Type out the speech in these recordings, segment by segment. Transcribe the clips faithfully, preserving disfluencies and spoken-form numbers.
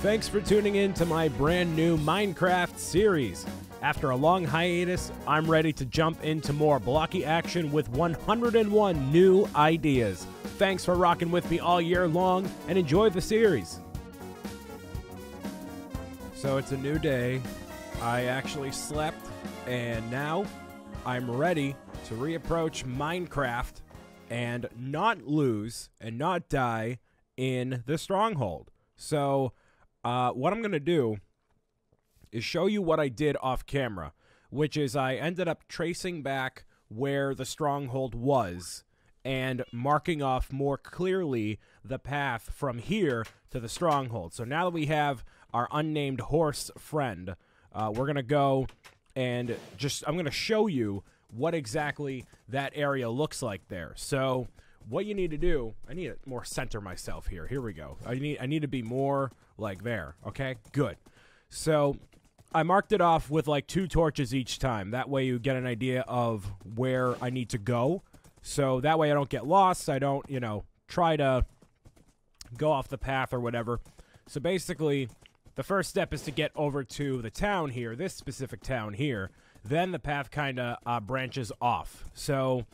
Thanks for tuning in to my brand new Minecraft series. After a long hiatus, I'm ready to jump into more blocky action with one hundred and one new ideas. Thanks for rocking with me all year long and enjoy the series. So it's a new day. I actually slept and now I'm ready to reapproach Minecraft and not lose and not die in the stronghold. So Uh, what I'm going to do is show you what I did off camera, which is I ended up tracing back where the stronghold was and marking off more clearly the path from here to the stronghold. So now that we have our unnamed horse friend, uh, we're going to go and just, I'm going to show you what exactly that area looks like there. So what you need to do, I need to more center myself here. Here we go. I need I need to be more like there. Okay, good. So I marked it off with like two torches each time. That way you get an idea of where I need to go. So that way I don't get lost. I don't, you know, try to go off the path or whatever. So basically, the first step is to get over to the town here, this specific town here. Then the path kind of uh, branches off. So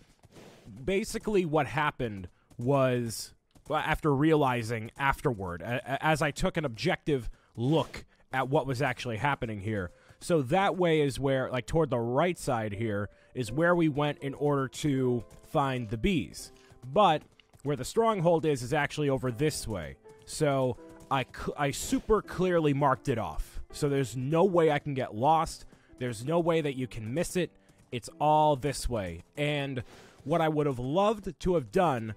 basically what happened was, well, after realizing afterward, as I took an objective look at what was actually happening here. So that way is where, like toward the right side here, is where we went in order to find the bees. But where the stronghold is, is actually over this way. So I, I super clearly marked it off. So there's no way I can get lost. There's no way that you can miss it. It's all this way. And what I would have loved to have done,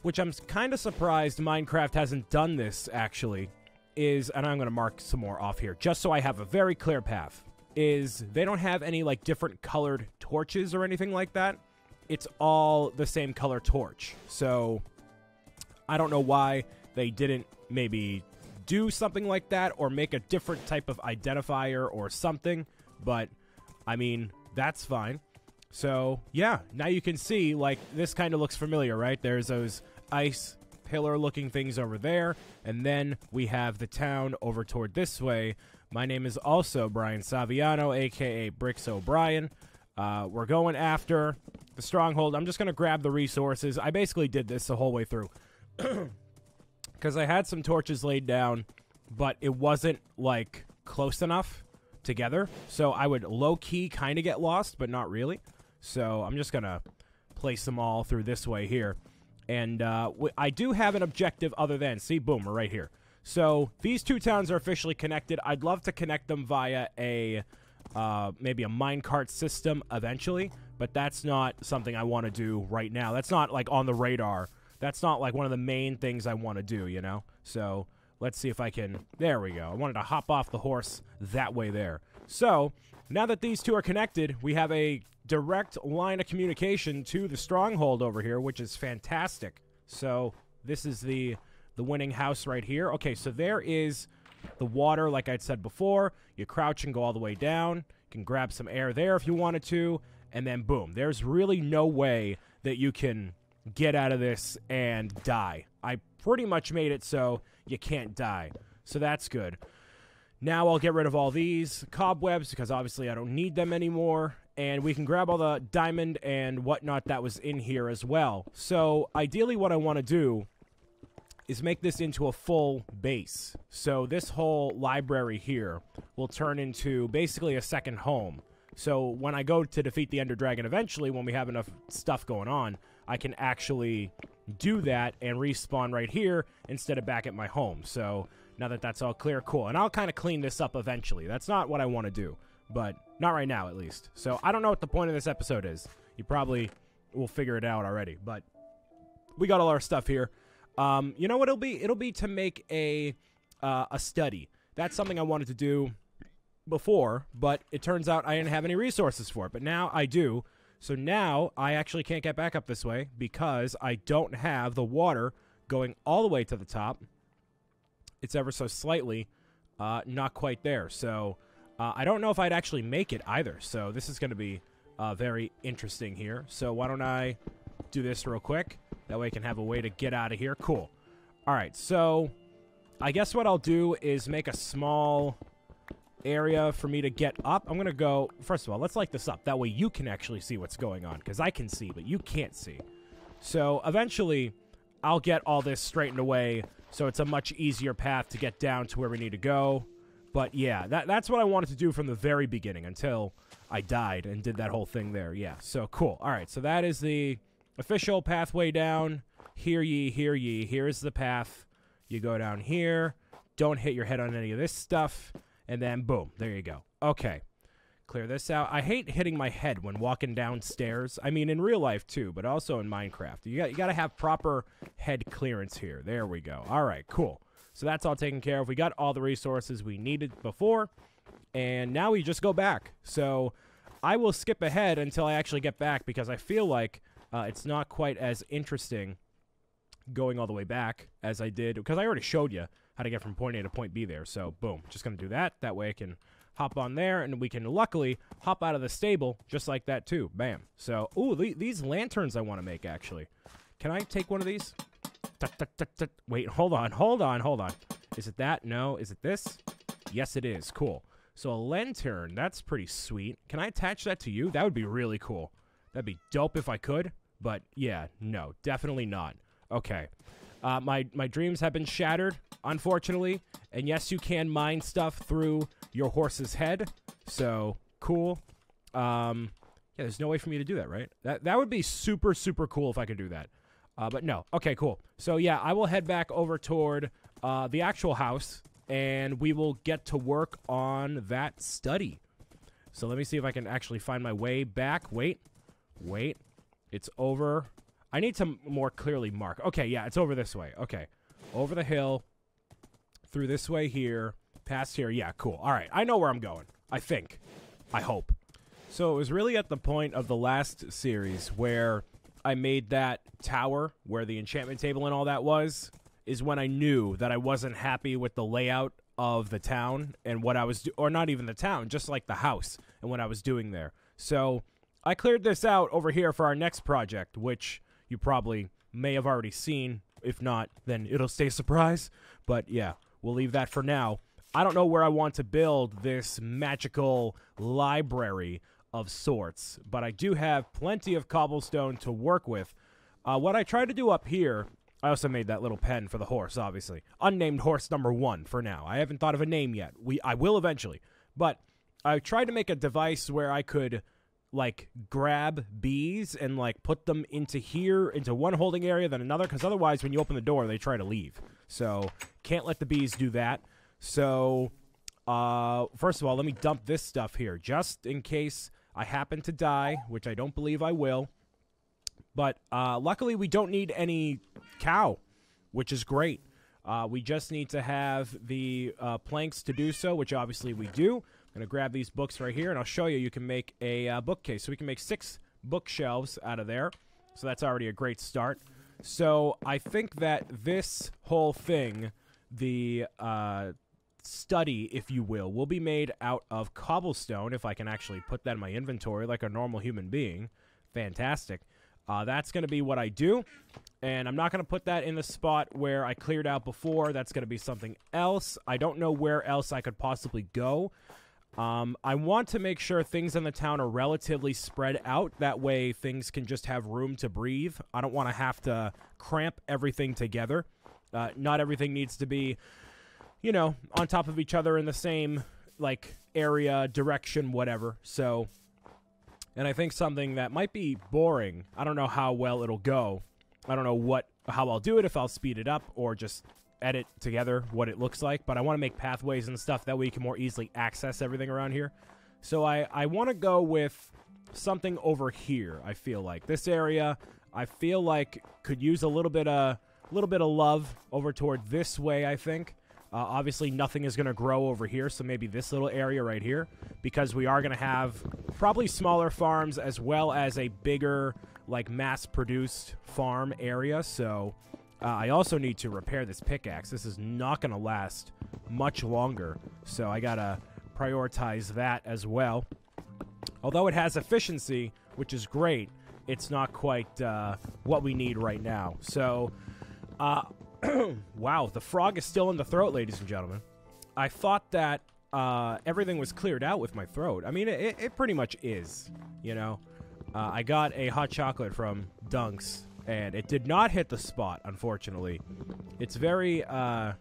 which I'm kind of surprised Minecraft hasn't done this actually, is, and I'm going to mark some more off here just so I have a very clear path, is they don't have any like different colored torches or anything like that. It's all the same color torch. So I don't know why they didn't maybe do something like that or make a different type of identifier or something, but I mean, that's fine. So, yeah, now you can see, like, this kind of looks familiar, right? There's those ice pillar-looking things over there, and then we have the town over toward this way. My name is also Brian Saviano, a k a. Bricks 'O' Brian. Uh, we're going after the stronghold. I'm just going to grab the resources. I basically did this the whole way through because I had some torches laid down, but it wasn't, like, close enough together. So I would low-key kind of get lost, but not really. So I'm just going to place them all through this way here. And uh, I do have an objective other than, see, boom, right here. So these two towns are officially connected. I'd love to connect them via a, uh, maybe a minecart system eventually, but that's not something I want to do right now. That's not, like, on the radar. That's not, like, one of the main things I want to do, you know? So let's see if I can, there we go. I wanted to hop off the horse that way there. So now that these two are connected, we have a direct line of communication to the stronghold over here, which is fantastic. So this is the the winning house right here. Okay, so there is the water, like I'd said before. You crouch and go all the way down. You can grab some air there if you wanted to, and then boom. There's really no way that you can get out of this and die. I pretty much made it so you can't die. So that's good. Now I'll get rid of all these cobwebs because obviously I don't need them anymore. And we can grab all the diamond and whatnot that was in here as well. So ideally what I want to do is make this into a full base. So this whole library here will turn into basically a second home. So when I go to defeat the Ender Dragon eventually, when we have enough stuff going on, I can actually do that and respawn right here instead of back at my home. So now that that's all clear, cool. And I'll kind of clean this up eventually. That's not what I want to do. But not right now, at least. So I don't know what the point of this episode is. You probably will figure it out already. But we got all our stuff here. Um, you know what it'll be? It'll be to make a, uh, a study. That's something I wanted to do before. But it turns out I didn't have any resources for it. But now I do. So now I actually can't get back up this way because I don't have the water going all the way to the top. It's ever so slightly uh, not quite there. So Uh, I don't know if I'd actually make it either, so this is going to be uh, very interesting here. So why don't I do this real quick? That way I can have a way to get out of here. Cool. All right, so I guess what I'll do is make a small area for me to get up. I'm going to go... First of all, let's light this up. That way you can actually see what's going on. Because I can see, but you can't see. So, eventually, I'll get all this straightened away. So, it's a much easier path to get down to where we need to go. But, yeah. That, that's what I wanted to do from the very beginning. Until I died and did that whole thing there. Yeah. So, cool. Alright. So, that is the official pathway down. Hear ye, hear ye. Here is the path. You go down here. Don't hit your head on any of this stuff. And then, boom. There you go. Okay. Clear this out. I hate hitting my head when walking downstairs. I mean, in real life, too, but also in Minecraft. You got, you got to have proper head clearance here. There we go. All right, cool. So that's all taken care of. We got all the resources we needed before, and now we just go back. So I will skip ahead until I actually get back, because I feel like uh, it's not quite as interesting going all the way back as I did, because I already showed you how to get from point A to point B there. So, boom. Just going to do that. That way I can hop on there, and we can luckily hop out of the stable just like that, too. Bam. So, ooh, the, these lanterns I want to make, actually. Can I take one of these? Tut, tut, tut, tut. Wait, hold on, hold on, hold on. Is it that? No. Is it this? Yes, it is. Cool. So, a lantern. That's pretty sweet. Can I attach that to you? That would be really cool. That'd be dope if I could, but, yeah, no, definitely not. Okay. Uh, my, my dreams have been shattered, unfortunately. And yes, you can mine stuff through your horse's head. So, cool. Um, yeah, there's no way for me to do that, right? That, that would be super, super cool if I could do that. Uh, but no. Okay, cool. So, yeah, I will head back over toward uh, the actual house. And we will get to work on that study. So, let me see if I can actually find my way back. Wait. Wait. It's over... I need to more clearly mark. Okay, yeah, it's over this way. Okay. Over the hill. Through this way here. Past here. Yeah, cool. All right. I know where I'm going. I think. I hope. So it was really at the point of the last series where I made that tower where the enchantment table and all that was, is when I knew that I wasn't happy with the layout of the town and what I was do- or not even the town, just like the house and what I was doing there. So I cleared this out over here for our next project, which... you probably may have already seen. If not, then it'll stay a surprise. But yeah, we'll leave that for now. I don't know where I want to build this magical library of sorts, but I do have plenty of cobblestone to work with. Uh, what I tried to do up here, I also made that little pen for the horse, obviously. Unnamed horse number one for now. I haven't thought of a name yet. We I will eventually. But I tried to make a device where I could... like, grab bees and, like, put them into here, into one holding area, then another, because otherwise, when you open the door, they try to leave. So, can't let the bees do that. So, uh, first of all, let me dump this stuff here, just in case I happen to die, which I don't believe I will. But, uh, luckily, we don't need any cow, which is great. Uh, we just need to have the uh, planks to do so, which obviously we do. I'm going to grab these books right here, and I'll show you. You can make a uh, bookcase. So we can make six bookshelves out of there. So that's already a great start. So I think that this whole thing, the uh, study, if you will, will be made out of cobblestone, if I can actually put that in my inventory like a normal human being. Fantastic. Uh, that's going to be what I do. And I'm not going to put that in the spot where I cleared out before. That's going to be something else. I don't know where else I could possibly go. Um, I want to make sure things in the town are relatively spread out. That way, things can just have room to breathe. I don't want to have to cramp everything together. Uh, not everything needs to be, you know, on top of each other in the same, like, area, direction, whatever. So, and I think something that might be boring. I don't know how well it'll go. I don't know what, how I'll do it, if I'll speed it up or just... edit together what it looks like, but I want to make pathways and stuff. That way you can more easily access everything around here. So I, I want to go with something over here, I feel like. This area, I feel like, could use a little bit of, little bit of love over toward this way, I think. Uh, obviously, nothing is going to grow over here, so maybe this little area right here, because we are going to have probably smaller farms as well as a bigger, like, mass-produced farm area, so... Uh, I also need to repair this pickaxe. This is not going to last much longer, so I got to prioritize that as well. Although it has efficiency, which is great, it's not quite uh, what we need right now. So, uh, Wow, the frog is still in the throat, ladies and gentlemen. I thought that uh, everything was cleared out with my throat. I mean, it, it pretty much is, you know. Uh, I got a hot chocolate from Dunks, and it did not hit the spot, unfortunately. It's very uh,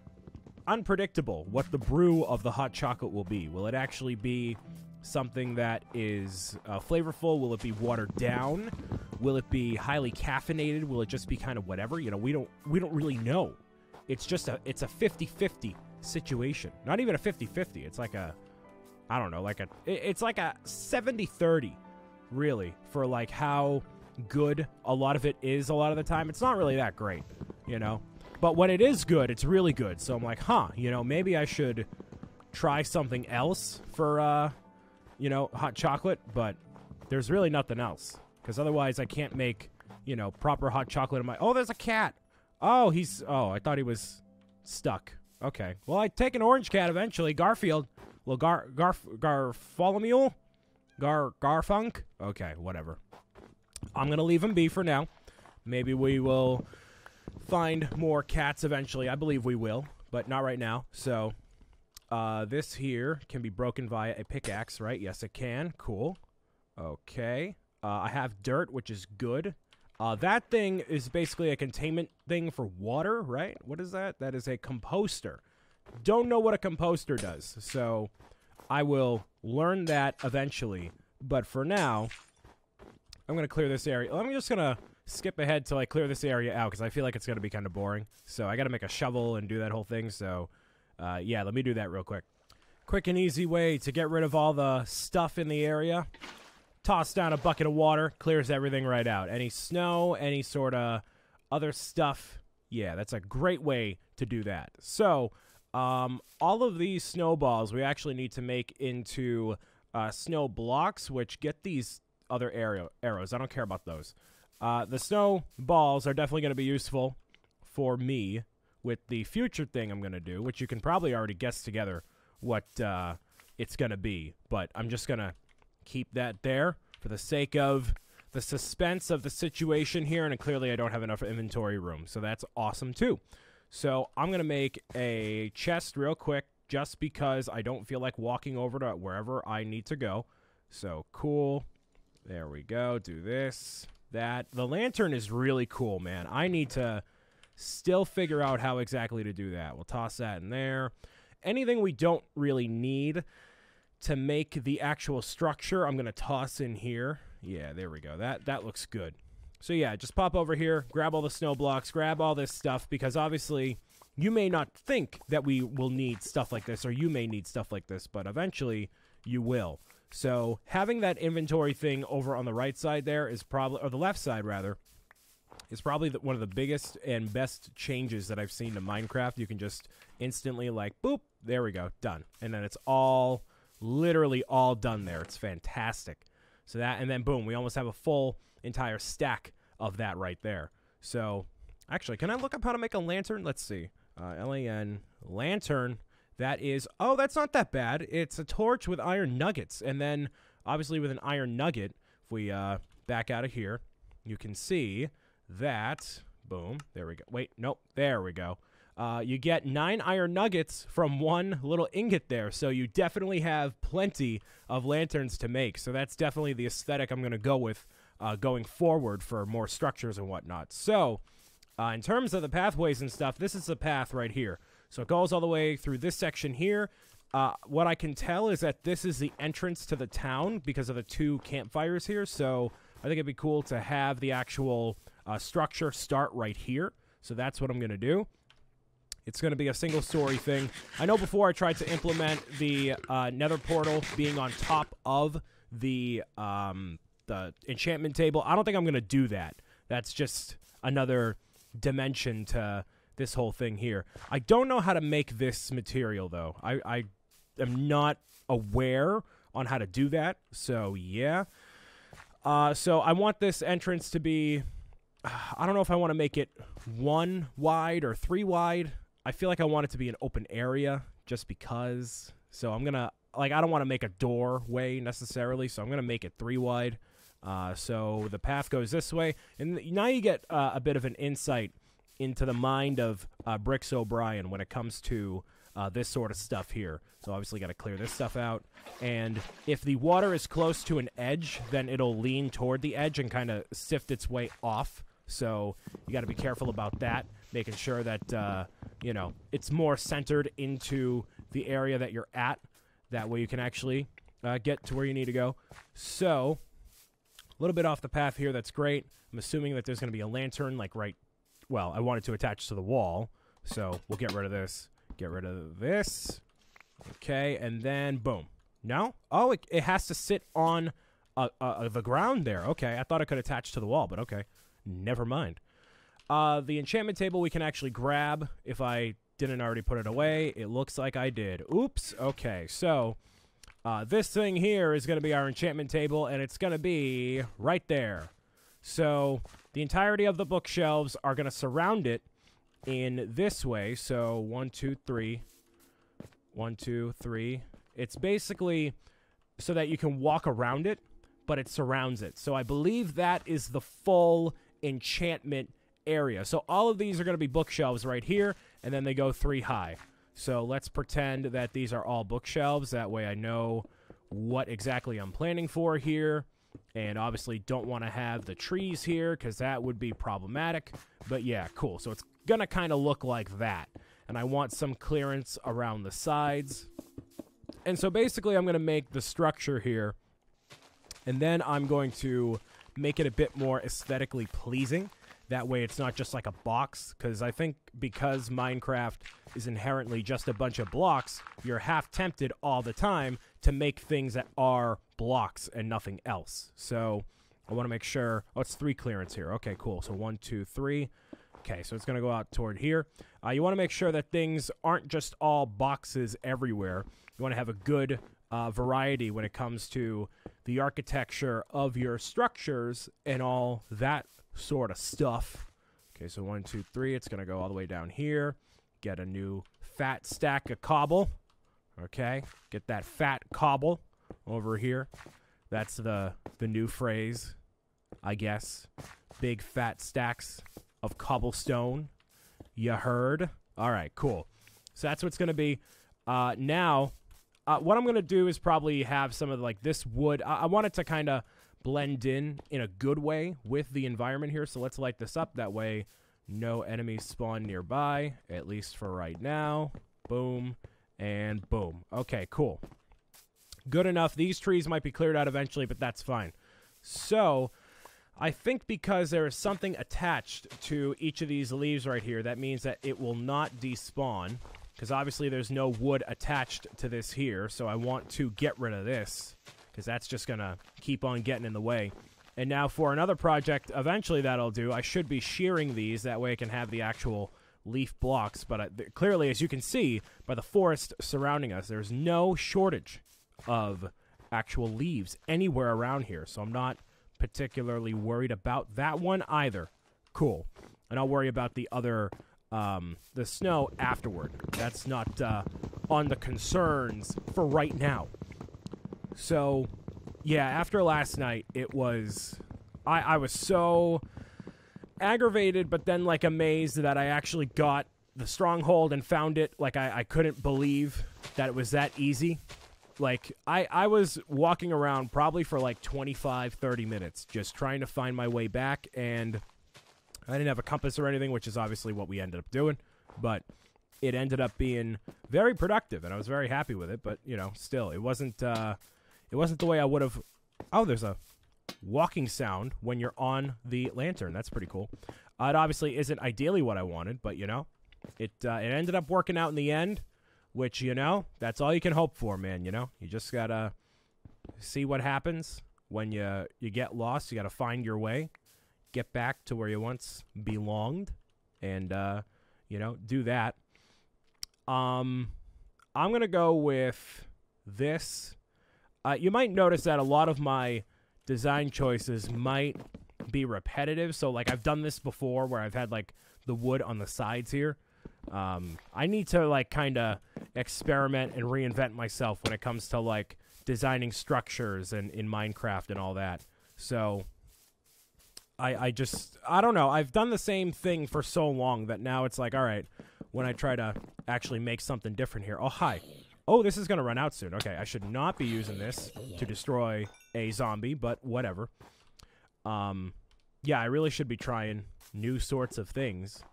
unpredictable what the brew of the hot chocolate will be. Will it actually be something that is uh, flavorful? Will it be watered down? Will it be highly caffeinated? Will it just be kind of whatever? You know, we don't we don't really know. It's just a it's a fifty fifty situation. Not even a fifty fifty. It's like a I don't know, like a it's like a seventy thirty really for like how good a lot of it is a lot of the time. It's not really that great, you know. But when it is good, it's really good. So I'm like, "Huh, you know, maybe I should try something else for uh you know, hot chocolate, but there's really nothing else. Because otherwise I can't make, you know, proper hot chocolate in my... Oh, there's a cat! Oh, he's... Oh, I thought he was stuck. Okay. Well, I'd take an orange cat eventually. Garfield. Well, Gar... Garf... Garfolomule? Gar... Garfunk? Okay, whatever. I'm gonna leave him be for now. Maybe we will find more cats eventually. I believe we will, but not right now. So, uh, this here can be broken via a pickaxe, right? Yes, it can. Cool. Okay. Uh, I have dirt, which is good. Uh, that thing is basically a containment thing for water, right? What is that? That is a composter. Don't know what a composter does, so I will learn that eventually. But for now, I'm going to clear this area. I'm just going to skip ahead till I clear this area out, because I feel like it's going to be kind of boring. So I got to make a shovel and do that whole thing, so uh, yeah, let me do that real quick. Quick and easy way to get rid of all the stuff in the area. Toss down a bucket of water, clears everything right out. Any snow, any sort of other stuff. Yeah, that's a great way to do that. So, um, all of these snowballs we actually need to make into uh, snow blocks, which get these other arrow arrows. I don't care about those. Uh, the snow balls are definitely going to be useful for me with the future thing I'm going to do, which you can probably already guess together what uh, it's going to be. But I'm just going to keep that there for the sake of the suspense of the situation here, and clearly I don't have enough inventory room, so that's awesome too. So I'm gonna make a chest real quick just because I don't feel like walking over to wherever I need to go. So cool, there we go. Do this, that. The lantern is really cool, man. I need to still figure out how exactly to do that. We'll toss that in there. Anything we don't really need to make the actual structure, I'm going to toss in here. Yeah, there we go. That that looks good. So yeah, just pop over here, grab all the snow blocks, grab all this stuff, because obviously you may not think that we will need stuff like this, or you may need stuff like this, but eventually you will. So having that inventory thing over on the right side there is probably, or the left side rather, is probably the, one of the biggest and best changes that I've seen to Minecraft. You can just instantly like, boop, there we go, done. And then it's all... literally all done there. It's fantastic. So that, and then boom, we almost have a full entire stack of that right there. So actually, can I look up how to make a lantern? Let's see. Uh, L A N lantern. That is, oh, that's not that bad. It's a torch with iron nuggets. And then obviously with an iron nugget, if we uh, back out of here, you can see that, boom, there we go. Wait, nope, there we go. Uh, you get nine iron nuggets from one little ingot there, so you definitely have plenty of lanterns to make. So that's definitely the aesthetic I'm going to go with uh, going forward for more structures and whatnot. So, uh, in terms of the pathways and stuff, this is the path right here. So it goes all the way through this section here. Uh, what I can tell is that this is the entrance to the town because of the two campfires here. So I think it'd be cool to have the actual uh, structure start right here. So that's what I'm going to do. It's going to be a single-story thing. I know before I tried to implement the uh, nether portal being on top of the, um, the enchantment table. I don't think I'm going to do that. That's just another dimension to this whole thing here. I don't know how to make this material, though. I, I am not aware on how to do that, so yeah. Uh, so I want this entrance to be... I don't know if I want to make it one wide or three wide. I feel like I want it to be an open area just because. So I'm going to, like, I don't want to make a doorway necessarily, so I'm going to make it three wide. Uh, so the path goes this way. And now you get uh, a bit of an insight into the mind of uh, Bricks O'Brien when it comes to uh, this sort of stuff here. So obviously got to clear this stuff out. And if the water is close to an edge, then it'll lean toward the edge and kind of sift its way off. So you got to be careful about that, making sure that, uh, you know, it's more centered into the area that you're at. That way you can actually uh, get to where you need to go. So a little bit off the path here. That's great. I'm assuming that there's going to be a lantern, like, right... Well, I wanted to attach to the wall, so we'll get rid of this. Get rid of this. Okay, and then boom. No? Oh, it, it has to sit on uh, uh, the ground there. Okay, I thought it could attach to the wall, but okay. Never mind. Uh, the enchantment table we can actually grab if I didn't already put it away. It looks like I did. Oops. Okay, so uh, this thing here is going to be our enchantment table, and it's going to be right there. So the entirety of the bookshelves are going to surround it in this way. So one, two, three. One, two, three. It's basically so that you can walk around it, but it surrounds it. So I believe that is the full enchantment area. So all of these are going to be bookshelves right here, and then they go three high. So let's pretend that these are all bookshelves. That way I know what exactly I'm planning for here. And obviously don't want to have the trees here because that would be problematic. But yeah, cool. So it's going to kind of look like that. And I want some clearance around the sides. And so basically I'm going to make the structure here. And then I'm going to make it a bit more aesthetically pleasing. That way it's not just like a box. Because I think because Minecraft is inherently just a bunch of blocks, you're half tempted all the time to make things that are blocks and nothing else. So I want to make sure... Oh, it's three clearance here. Okay, cool. So one, two, three. Okay, so it's going to go out toward here. Uh, you want to make sure that things aren't just all boxes everywhere. You want to have a good uh, variety when it comes to the architecture of your structures and all that sort of stuff. Okay, so one, two, three. It's going to go all the way down here. Get a new fat stack of cobble. Okay, get that fat cobble over here. That's the the new phrase, I guess. Big fat stacks of cobblestone. You heard? All right, cool. So that's what's going to be. Uh, now, uh, what I'm going to do is probably have some of like this wood. I, I want it to kind of blend in in a good way with the environment here. So let's light this up. That way no enemies spawn nearby, at least for right now. Boom. And boom. Okay, cool. Good enough. These trees might be cleared out eventually, but that's fine. So, I think because there is something attached to each of these leaves right here, that means that it will not despawn. Because obviously there's no wood attached to this here, so I want to get rid of this. Because that's just going to keep on getting in the way. And now for another project, eventually that'll do. I should be shearing these, that way I can have the actual leaf blocks. But I, clearly, as you can see, by the forest surrounding us, there's no shortage of actual leaves anywhere around here, so I'm not particularly worried about that one either. Cool. And I'll worry about the other um the snow afterward. That's not uh on the concerns for right now. So yeah, after last night, it was i i was so aggravated, but then like amazed that I actually got the stronghold and found it. Like i i couldn't believe that it was that easy. Like, I, I was walking around probably for like twenty-five, thirty minutes just trying to find my way back, and I didn't have a compass or anything, which is obviously what we ended up doing, but it ended up being very productive, and I was very happy with it, but, you know, still, it wasn't, uh, it wasn't the way I would have... Oh, there's a walking sound when you're on the lantern. That's pretty cool. Uh, it obviously isn't ideally what I wanted, but, you know, it, uh, it ended up working out in the end. Which, you know, that's all you can hope for, man, you know? You just gotta see what happens when you, you get lost. You gotta find your way, get back to where you once belonged, and, uh, you know, do that. Um, I'm gonna go with this. Uh, you might notice that a lot of my design choices might be repetitive. So, like, I've done this before where I've had, like, the wood on the sides here. Um, I need to, like, kind of experiment and reinvent myself when it comes to, like, designing structures and in Minecraft and all that. So, I, I just, I don't know. I've done the same thing for so long that now it's like, all right, when I try to actually make something different here. Oh, hi. Oh, this is going to run out soon. Okay, I should not be using this to destroy a zombie, but whatever. Um, yeah, I really should be trying new sorts of things.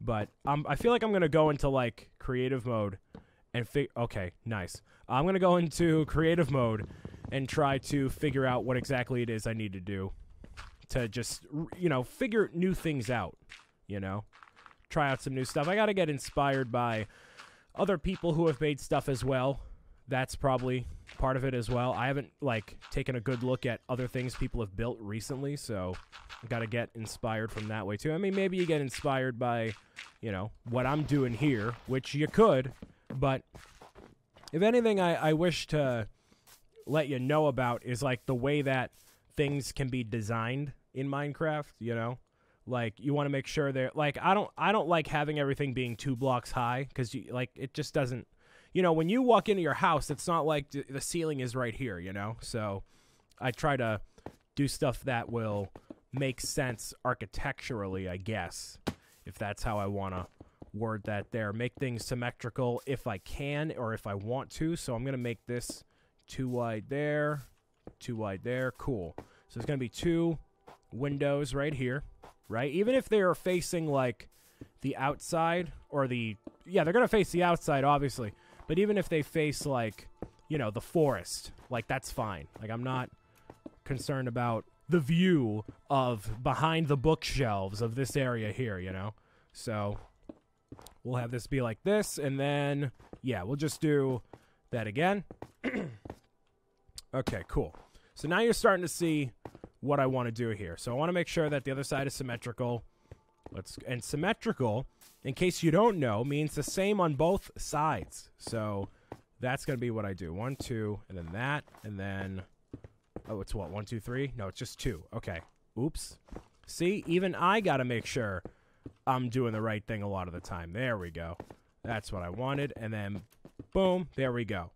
But um, I feel like I'm going to go into, like, creative mode and fig- Okay, nice. I'm going to go into creative mode and try to figure out what exactly it is I need to do to just, you know, figure new things out, you know? Try out some new stuff. I got to get inspired by other people who have made stuff as well. That's probably part of it as well. I haven't, like, taken a good look at other things people have built recently, so got to get inspired from that way, too. I mean, maybe you get inspired by, you know, what I'm doing here, which you could, but if anything I, I wish to let you know about is, like, the way that things can be designed in Minecraft, you know? Like, you want to make sure they're, like, I don't, I don't like having everything being two blocks high, because, like, it just doesn't, you know, when you walk into your house, it's not like the ceiling is right here, you know? So I try to do stuff that will make sense architecturally, I guess, if that's how I want to word that there. Make things symmetrical if I can or if I want to. So I'm going to make this two wide there, two wide there. Cool. So it's going to be two windows right here. Right? Even if they are facing, like, the outside or the... Yeah, they're going to face the outside, obviously. But even if they face, like, you know, the forest, like, that's fine. Like, I'm not concerned about the view of behind the bookshelves of this area here, you know? So we'll have this be like this, and then, yeah, we'll just do that again. Okay, cool. So now you're starting to see what I want to do here. So I want to make sure that the other side is symmetrical. Let's and symmetrical, in case you don't know, means the same on both sides. So that's going to be what I do. One, two, and then that, and then... Oh, it's what? One, two, three? No, it's just two. Okay. Oops. See? Even I got to make sure I'm doing the right thing a lot of the time. There we go. That's what I wanted. And then, boom. There we go.